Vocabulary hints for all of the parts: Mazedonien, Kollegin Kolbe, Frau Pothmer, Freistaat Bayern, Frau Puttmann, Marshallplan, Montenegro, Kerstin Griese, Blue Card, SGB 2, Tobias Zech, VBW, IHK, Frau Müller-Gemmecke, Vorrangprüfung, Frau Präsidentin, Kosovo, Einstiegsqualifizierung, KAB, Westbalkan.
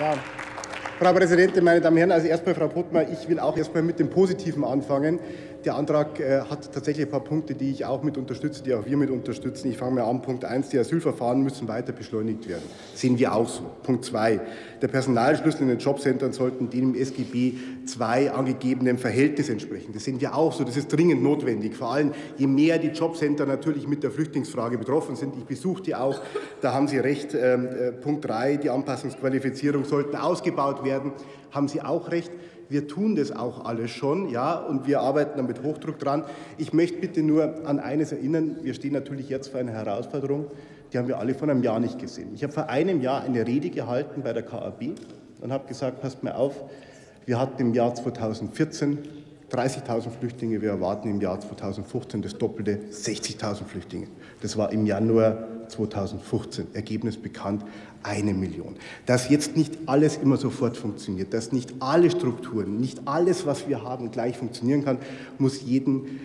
Ja. Frau Präsidentin, meine Damen und Herren, also erstmal Frau Pothmer, ich will auch erstmal mit dem Positiven anfangen. Der Antrag hat tatsächlich ein paar Punkte, die ich auch mit unterstütze, die auch wir mit unterstützen. Ich fange mal an. Punkt 1, die Asylverfahren müssen weiter beschleunigt werden. Sehen wir auch so. Punkt 2, der Personalschlüssel in den Jobcentern sollten dem im SGB 2 angegebenen Verhältnis entsprechen. Das sehen wir auch so. Das ist dringend notwendig. Vor allem, je mehr die Jobcenter natürlich mit der Flüchtlingsfrage betroffen sind. Ich besuche die auch, da haben Sie recht. Punkt 3, die Anpassungsqualifizierung sollten ausgebaut werden. Haben Sie auch recht. Wir tun das auch alles schon, ja, und wir arbeiten da mit Hochdruck dran. Ich möchte bitte nur an eines erinnern. Wir stehen natürlich jetzt vor einer Herausforderung, die haben wir alle vor einem Jahr nicht gesehen. Ich habe vor einem Jahr eine Rede gehalten bei der KAB und habe gesagt, passt mal auf, wir hatten im Jahr 2014 30.000 Flüchtlinge, wir erwarten im Jahr 2015 das Doppelte, 60.000 Flüchtlinge. Das war im Januar 2015, Ergebnis bekannt, 1 Million. Dass jetzt nicht alles immer sofort funktioniert, dass nicht alle Strukturen, nicht alles, was wir haben, gleich funktionieren kann, muss jeden,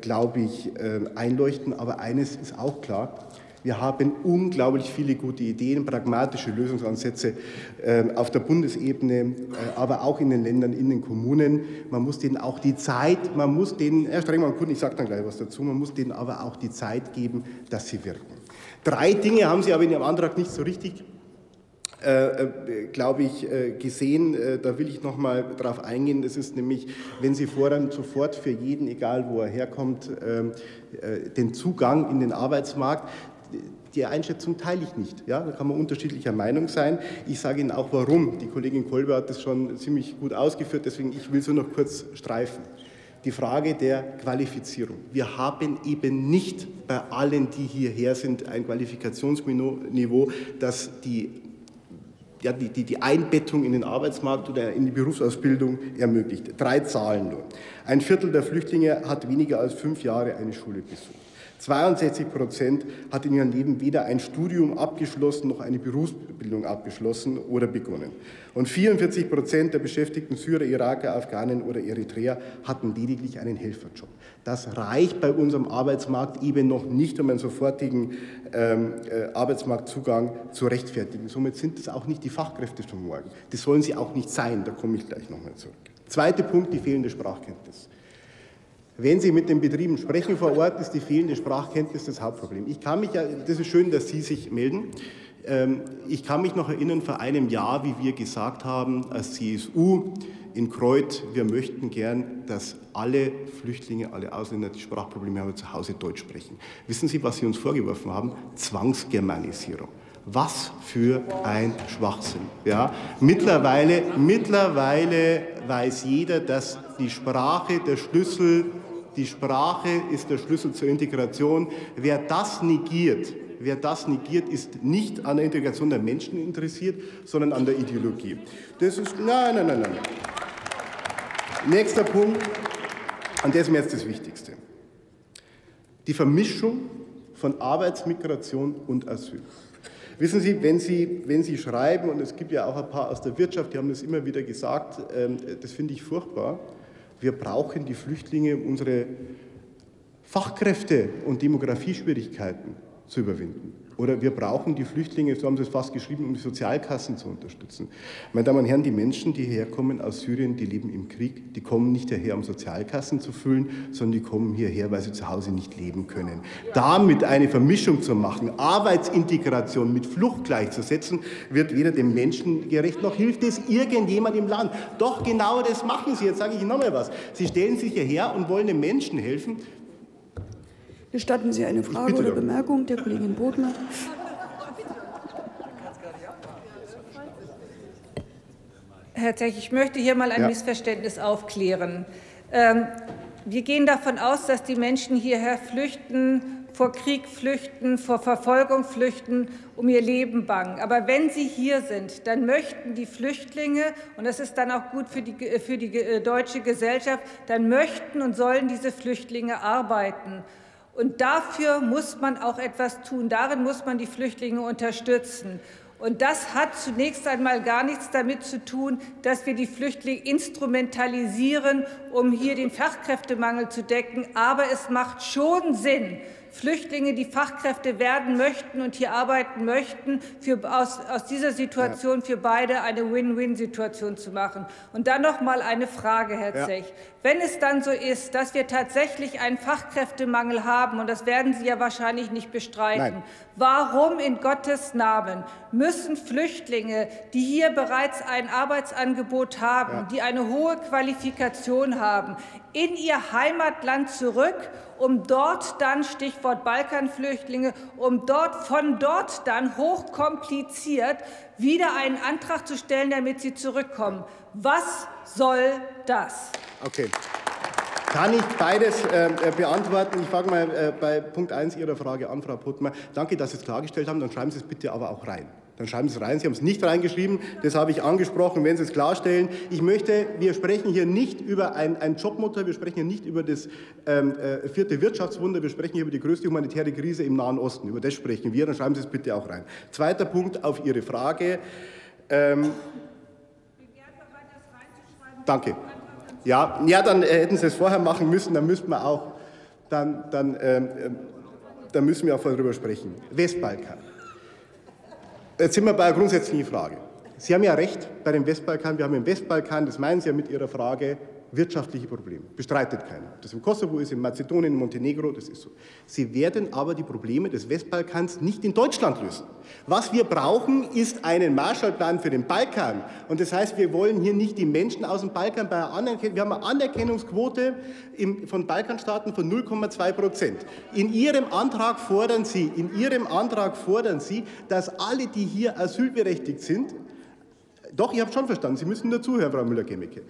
glaube ich, einleuchten. Aber eines ist auch klar, wir haben unglaublich viele gute Ideen, pragmatische Lösungsansätze auf der Bundesebene, aber auch in den Ländern, in den Kommunen. Man muss denen auch die Zeit, man muss denen, Herr Strengmann, ich sage dann gleich was dazu, man muss denen aber auch die Zeit geben, dass sie wirken. 3 Dinge haben Sie aber in Ihrem Antrag nicht so richtig, glaube ich, gesehen. Da will ich noch mal drauf eingehen. Das ist nämlich, wenn Sie fordern, sofort für jeden, egal wo er herkommt, den Zugang in den Arbeitsmarkt. Die Einschätzung teile ich nicht. Ja, da kann man unterschiedlicher Meinung sein. Ich sage Ihnen auch, warum. Die Kollegin Kolbe hat das schon ziemlich gut ausgeführt, deswegen ich will es nur noch kurz streifen. Die Frage der Qualifizierung. Wir haben eben nicht bei allen, die hierher sind, ein Qualifikationsniveau, das die Einbettung in den Arbeitsmarkt oder in die Berufsausbildung ermöglicht. 3 Zahlen nur. 1/4 der Flüchtlinge hat weniger als 5 Jahre eine Schule besucht. 62% hat in ihrem Leben weder ein Studium abgeschlossen noch eine Berufsbildung abgeschlossen oder begonnen. Und 44% der beschäftigten Syrer, Iraker, Afghanen oder Eritreer hatten lediglich einen Helferjob. Das reicht bei unserem Arbeitsmarkt eben noch nicht, um einen sofortigen Arbeitsmarktzugang zu rechtfertigen. Somit sind es auch nicht die Fachkräfte von morgen. Das sollen sie auch nicht sein, da komme ich gleich nochmal zurück. 2. Punkt, die fehlende Sprachkenntnis. Wenn Sie mit den Betrieben sprechen vor Ort, ist die fehlende Sprachkenntnis das Hauptproblem. Ich kann mich, das ist schön, dass Sie sich melden. Ich kann mich noch erinnern, vor einem Jahr, wie wir gesagt haben, als CSU in Kreuth, wir möchten gern, dass alle Flüchtlinge, alle Ausländer, die Sprachprobleme haben, zu Hause Deutsch sprechen. Wissen Sie, was Sie uns vorgeworfen haben? Zwangsgermanisierung. Was für ein Schwachsinn. Ja? Mittlerweile weiß jeder, dass die Sprache der Schlüssel die Sprache ist der Schlüssel zur Integration. Wer das negiert, ist nicht an der Integration der Menschen interessiert, sondern an der Ideologie. Das ist nein. Nächster Punkt, und das ist mir jetzt das Wichtigste. Die Vermischung von Arbeitsmigration und Asyl. Wissen Sie, wenn Sie schreiben, und es gibt ja auch ein paar aus der Wirtschaft, die haben das immer wieder gesagt, das finde ich furchtbar, wir brauchen die Flüchtlinge, um unsere Fachkräfte- und Demografieschwierigkeiten zu überwinden. Oder wir brauchen die Flüchtlinge, so haben Sie es fast geschrieben, um die Sozialkassen zu unterstützen. Meine Damen und Herren, die Menschen, die herkommen aus Syrien, die leben im Krieg, die kommen nicht hierher, um Sozialkassen zu füllen, sondern die kommen hierher, weil sie zu Hause nicht leben können. Damit eine Vermischung zu machen, Arbeitsintegration mit Flucht gleichzusetzen, wird weder dem Menschen gerecht, noch hilft es irgendjemand im Land. Doch genau das machen Sie. Jetzt sage ich Ihnen nochmal was. Sie stellen sich hierher und wollen den Menschen helfen. Gestatten Sie eine Frage oder Bemerkung der Kollegin Pothmer? Herr Tech, ich möchte hier mal ein Missverständnis aufklären. Wir gehen davon aus, dass die Menschen hierher flüchten, vor Krieg flüchten, vor Verfolgung flüchten, um ihr Leben bangen. Aber wenn sie hier sind, dann möchten die Flüchtlinge, und das ist dann auch gut für die deutsche Gesellschaft, dann möchten und sollen diese Flüchtlinge arbeiten. Und dafür muss man auch etwas tun. Darin muss man die Flüchtlinge unterstützen. Und das hat zunächst einmal gar nichts damit zu tun, dass wir die Flüchtlinge instrumentalisieren, um hier den Fachkräftemangel zu decken. Aber es macht schon Sinn, Flüchtlinge, die Fachkräfte werden möchten und hier arbeiten möchten, aus dieser Situation für beide eine Win-Win-Situation zu machen. Und dann noch mal eine Frage, Herr Zech. Wenn es dann so ist, dass wir tatsächlich einen Fachkräftemangel haben, und das werden Sie ja wahrscheinlich nicht bestreiten, warum in Gottes Namen müssen Flüchtlinge, die hier bereits ein Arbeitsangebot haben, die eine hohe Qualifikation haben, in ihr Heimatland zurück, um dort dann, Stichwort Balkanflüchtlinge, von dort dann hochkompliziert wieder einen Antrag zu stellen, damit sie zurückkommen? Was soll das? Okay. Kann ich beides beantworten? Ich frage mal bei Punkt 1 Ihrer Frage an, Frau Puttmann. Danke, dass Sie es klargestellt haben. Dann schreiben Sie es bitte aber auch rein. Dann schreiben Sie es rein. Sie haben es nicht reingeschrieben. Das habe ich angesprochen, wenn Sie es klarstellen. Ich möchte, wir sprechen hier nicht über ein Jobmotor, wir sprechen hier nicht über das vierte Wirtschaftswunder, wir sprechen hier über die größte humanitäre Krise im Nahen Osten. Über das sprechen wir. Dann schreiben Sie es bitte auch rein. Zweiter Punkt auf Ihre Frage. Danke. Ja, dann hätten Sie es vorher machen müssen, dann müssten wir auch, dann müssen wir auch darüber sprechen. Westbalkan. Jetzt sind wir bei einer grundsätzlichen Frage. Sie haben ja recht bei dem Westbalkan. Wir haben im Westbalkan, das meinen Sie ja mit Ihrer Frage, wirtschaftliche Probleme. Bestreitet keiner. Ob das im Kosovo ist, in Mazedonien, in Montenegro, das ist so. Sie werden aber die Probleme des Westbalkans nicht in Deutschland lösen. Was wir brauchen, ist einen Marshallplan für den Balkan. Und das heißt, wir wollen hier nicht die Menschen aus dem Balkan bei einer Anerkennung. Wir haben eine Anerkennungsquote von Balkanstaaten von 0,2%. In Ihrem Antrag fordern Sie, dass alle, die hier asylberechtigt sind, doch, ich habe es schon verstanden. Sie müssen dazuhören, Frau Müller-Gemmecke.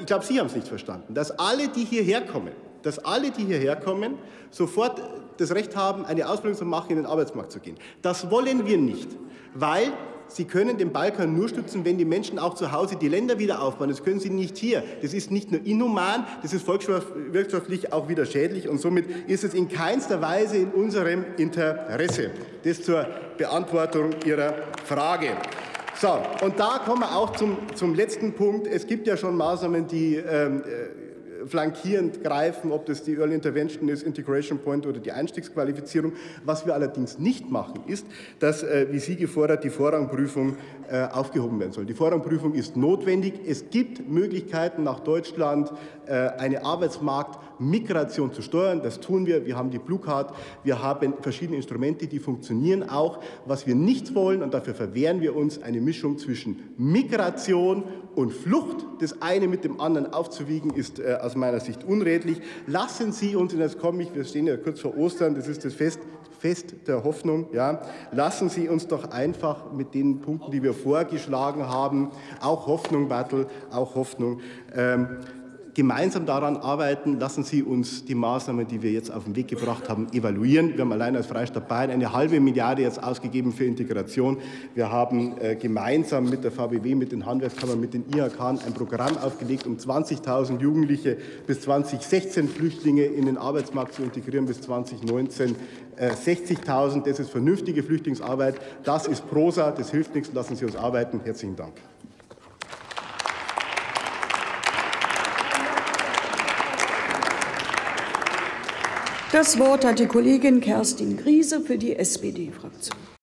Ich glaube, Sie haben es nicht verstanden. Dass alle, die hierher kommen, sofort das Recht haben, eine Ausbildung zu machen, in den Arbeitsmarkt zu gehen. Das wollen wir nicht, weil Sie können den Balkan nur stützen, wenn die Menschen auch zu Hause die Länder wieder aufbauen. Das können sie nicht hier. Das ist nicht nur inhuman, das ist volkswirtschaftlich auch wieder schädlich. Und somit ist es in keinster Weise in unserem Interesse. Das zur Beantwortung Ihrer Frage. So, und da kommen wir auch zum letzten Punkt. Es gibt ja schon Maßnahmen, die flankierend greifen, ob das die Early Intervention ist, Integration Point oder die Einstiegsqualifizierung. Was wir allerdings nicht machen, ist, dass, wie Sie gefordert, die Vorrangprüfung aufgehoben werden soll. Die Vorrangprüfung ist notwendig. Es gibt Möglichkeiten, nach Deutschland eine Arbeitsmarktmigration zu steuern. Das tun wir. Wir haben die Blue Card. Wir haben verschiedene Instrumente, die funktionieren auch. Was wir nicht wollen, und dafür verwehren wir uns, eine Mischung zwischen Migration und Flucht. Das eine mit dem anderen aufzuwiegen, ist aus meiner Sicht unredlich. Lassen Sie uns, und jetzt komme ich, wir stehen ja kurz vor Ostern, das ist das Fest der Hoffnung, ja, lassen Sie uns doch einfach mit den Punkten, die wir vorgeschlagen haben, auch Hoffnung, Battle, auch Hoffnung, gemeinsam daran arbeiten. Lassen Sie uns die Maßnahmen, die wir jetzt auf den Weg gebracht haben, evaluieren. Wir haben allein als Freistaat Bayern eine halbe Milliarde jetzt ausgegeben für Integration. Wir haben gemeinsam mit der VBW, mit den Handwerkskammern, mit den IHK ein Programm aufgelegt, um 20.000 Jugendliche bis 2016, Flüchtlinge in den Arbeitsmarkt zu integrieren, bis 2019 60.000. Das ist vernünftige Flüchtlingsarbeit. Das ist Prosa, das hilft nichts. Lassen Sie uns arbeiten. Herzlichen Dank. Das Wort hat die Kollegin Kerstin Griese für die SPD-Fraktion.